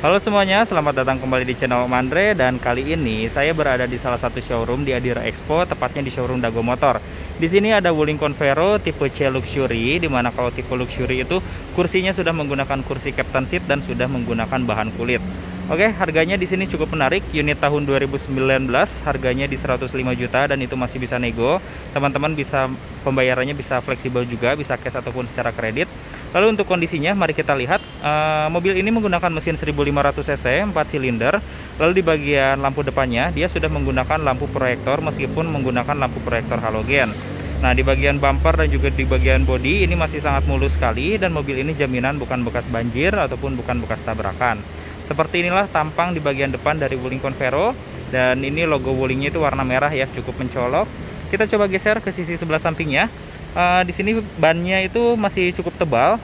Halo semuanya, selamat datang kembali di channel Om Andre. Dan kali ini saya berada di salah satu showroom di Adira Expo, tepatnya di showroom Dago Motor. Di sini ada Wuling Confero tipe C Luxury, dimana kalau tipe Luxury itu kursinya sudah menggunakan kursi captain seat dan sudah menggunakan bahan kulit. Oke, harganya di sini cukup menarik. Unit tahun 2019, harganya di 105 juta dan itu masih bisa nego. Teman-teman bisa pembayarannya bisa fleksibel juga, bisa cash ataupun secara kredit. Lalu untuk kondisinya, mari kita lihat. Mobil ini menggunakan mesin 1500 cc 4 silinder. Lalu di bagian lampu depannya, dia sudah menggunakan lampu proyektor meskipun menggunakan lampu proyektor halogen. Nah, di bagian bumper dan juga di bagian bodi ini masih sangat mulus sekali, dan mobil ini jaminan bukan bekas banjir ataupun bukan bekas tabrakan. Seperti inilah tampang di bagian depan dari Wuling Confero, dan ini logo Wulingnya itu warna merah ya, cukup mencolok. Kita coba geser ke sisi sebelah sampingnya. Di sini bannya itu masih cukup tebal,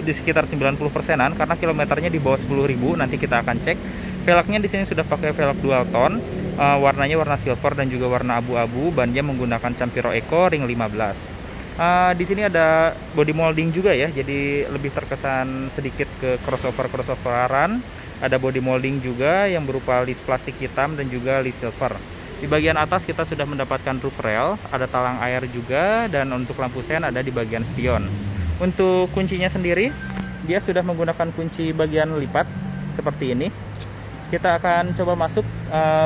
di sekitar 90%-an karena kilometernya di bawah 10.000. Nanti kita akan cek. Velgnya di sini sudah pakai velg dual tone, warnanya warna silver dan juga warna abu-abu. Bannya menggunakan Campiro Eco ring 15. Di sini ada body molding juga ya, jadi lebih terkesan sedikit ke crossover-crossoveran. Ada body molding juga yang berupa list plastik hitam dan juga list silver. Di bagian atas kita sudah mendapatkan roof rail, ada talang air juga, dan untuk lampu sen ada di bagian spion. Untuk kuncinya sendiri, dia sudah menggunakan kunci bagian lipat seperti ini. Kita akan coba masuk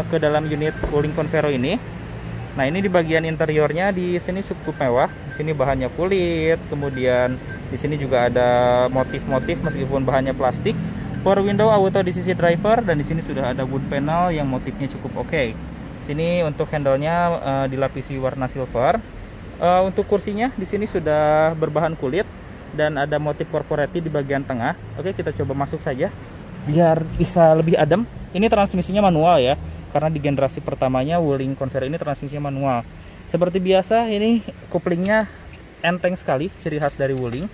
ke dalam unit Wuling Confero ini. Nah, ini di bagian interiornya di sini cukup mewah. Di sini bahannya kulit, kemudian di sini juga ada motif-motif meskipun bahannya plastik. Power window auto di sisi driver, dan di sini sudah ada wood panel yang motifnya cukup oke. Sini untuk handle-nya dilapisi warna silver. Untuk kursinya di sini sudah berbahan kulit dan ada motif corporate di bagian tengah. Oke, kita coba masuk saja biar bisa lebih adem. Ini transmisinya manual ya, karena di generasi pertamanya Wuling Confero ini transmisinya manual. Seperti biasa, ini koplingnya enteng sekali, ciri khas dari Wuling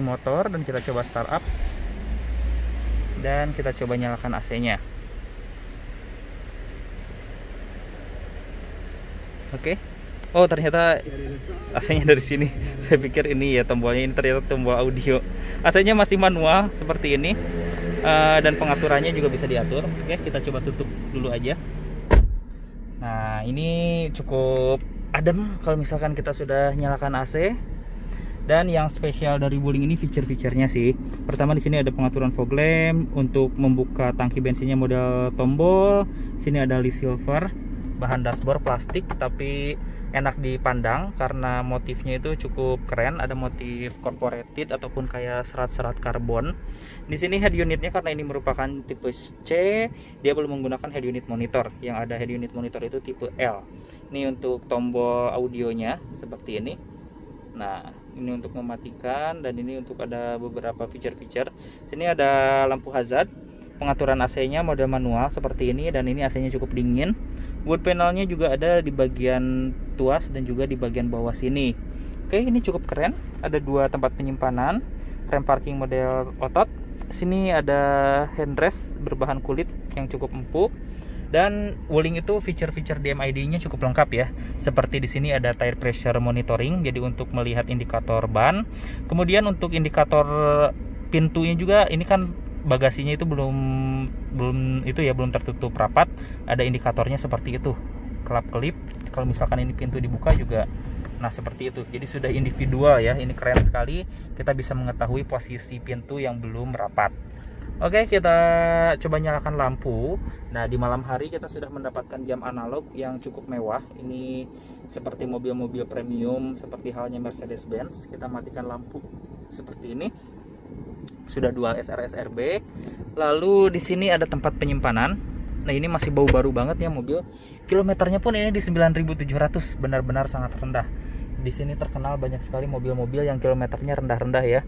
Motor. Dan kita coba start up dan kita coba nyalakan AC-nya. Oke. Oh, ternyata AC-nya dari sini. Saya pikir ini ya tombolnya, ini ternyata tombol audio. AC-nya masih manual seperti ini, dan pengaturannya juga bisa diatur. Oke, kita coba tutup dulu aja. Nah, ini cukup adem kalau misalkan kita sudah nyalakan AC. Dan yang spesial dari Wuling ini fitur-fiturnya sih. Pertama, di sini ada pengaturan fog lamp, untuk membuka tangki bensinnya model tombol. Sini ada list silver. Bahan dashboard plastik tapi enak dipandang karena motifnya itu cukup keren, ada motif corporated ataupun kayak serat-serat karbon. Di sini head unitnya, karena ini merupakan tipe C, dia belum menggunakan head unit monitor. Yang ada head unit monitor itu tipe L. Ini untuk tombol audionya seperti ini. Nah, ini untuk mematikan, dan ini untuk ada beberapa fitur-fitur. Sini ada lampu hazard. Pengaturan AC-nya model manual seperti ini, dan ini AC-nya cukup dingin. Wood panelnya juga ada di bagian tuas dan juga di bagian bawah sini. Oke, ini cukup keren. Ada dua tempat penyimpanan, rem parking model otot. Sini ada handrest berbahan kulit yang cukup empuk. Dan Wuling itu fitur-fitur DMID-nya cukup lengkap ya. Seperti di sini ada tire pressure monitoring, jadi untuk melihat indikator ban. Kemudian untuk indikator pintunya juga, ini kan bagasinya itu belum itu ya, belum tertutup rapat, ada indikatornya seperti itu, kelap-kelip. Kalau misalkan ini pintu dibuka juga, nah seperti itu. Jadi sudah individual ya, ini keren sekali. Kita bisa mengetahui posisi pintu yang belum rapat. Oke, kita coba nyalakan lampu. Nah, di malam hari kita sudah mendapatkan jam analog yang cukup mewah. Ini seperti mobil-mobil premium, seperti halnya Mercedes-Benz. Kita matikan lampu seperti ini. Sudah dual SRS RB. Lalu di sini ada tempat penyimpanan. Nah, ini masih bau baru banget ya mobil. Kilometernya pun ini di 9.700, benar-benar sangat rendah. Di sini terkenal banyak sekali mobil-mobil yang kilometernya rendah-rendah ya.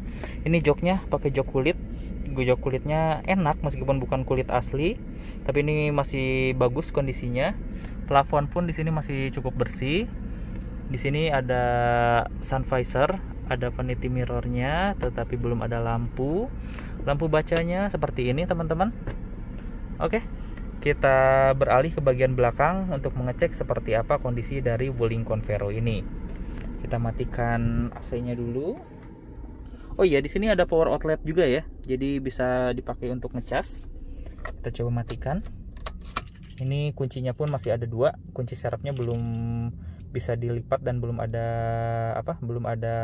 Ini joknya pakai jok kulit. Jok kulitnya enak meskipun bukan kulit asli, tapi ini masih bagus kondisinya. Plafon pun di sini masih cukup bersih. Di sini ada sun visor, ada vanity mirrornya, tetapi belum ada lampu. Lampu bacanya seperti ini, teman-teman. Oke, kita beralih ke bagian belakang untuk mengecek seperti apa kondisi dari Wuling Confero ini. Kita matikan AC-nya dulu. Oh iya, di sini ada power outlet juga ya, jadi bisa dipakai untuk ngecas. Kita coba matikan. Ini kuncinya pun masih ada dua, kunci serepnya belum bisa dilipat dan belum ada apa, belum ada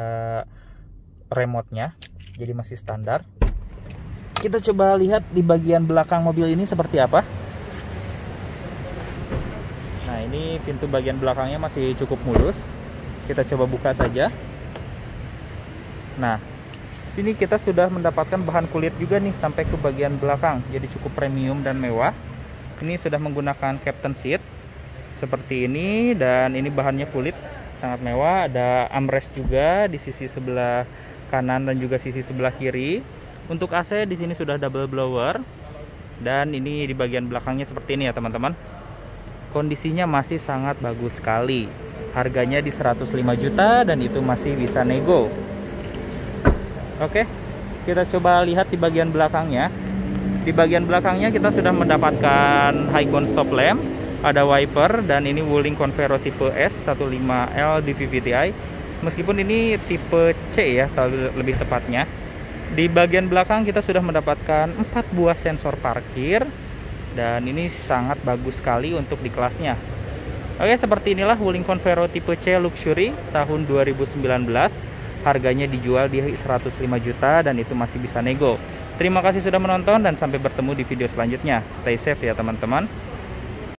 remote-nya, jadi masih standar. Kita coba lihat di bagian belakang mobil ini seperti apa. Nah, ini pintu bagian belakangnya masih cukup mulus. Kita coba buka saja. Nah, sini kita sudah mendapatkan bahan kulit juga nih sampai ke bagian belakang, jadi cukup premium dan mewah. Ini sudah menggunakan captain seat seperti ini, dan ini bahannya kulit sangat mewah. Ada armrest juga di sisi sebelah kanan dan juga sisi sebelah kiri. Untuk AC di sini sudah double blower, dan ini di bagian belakangnya seperti ini ya teman-teman. Kondisinya masih sangat bagus sekali. Harganya di 105 juta dan itu masih bisa nego. Oke, kita coba lihat di bagian belakangnya. Di bagian belakangnya kita sudah mendapatkan High-Bone Stop Lamp, ada wiper, dan ini Wuling Confero tipe S 15L DVVT-i. Meskipun ini tipe C ya, lebih tepatnya. Di bagian belakang kita sudah mendapatkan 4 buah sensor parkir, dan ini sangat bagus sekali untuk di kelasnya. Oke, seperti inilah Wuling Confero tipe C Luxury tahun 2019. Harganya dijual di 105 juta dan itu masih bisa nego. Terima kasih sudah menonton dan sampai bertemu di video selanjutnya. Stay safe ya teman-teman.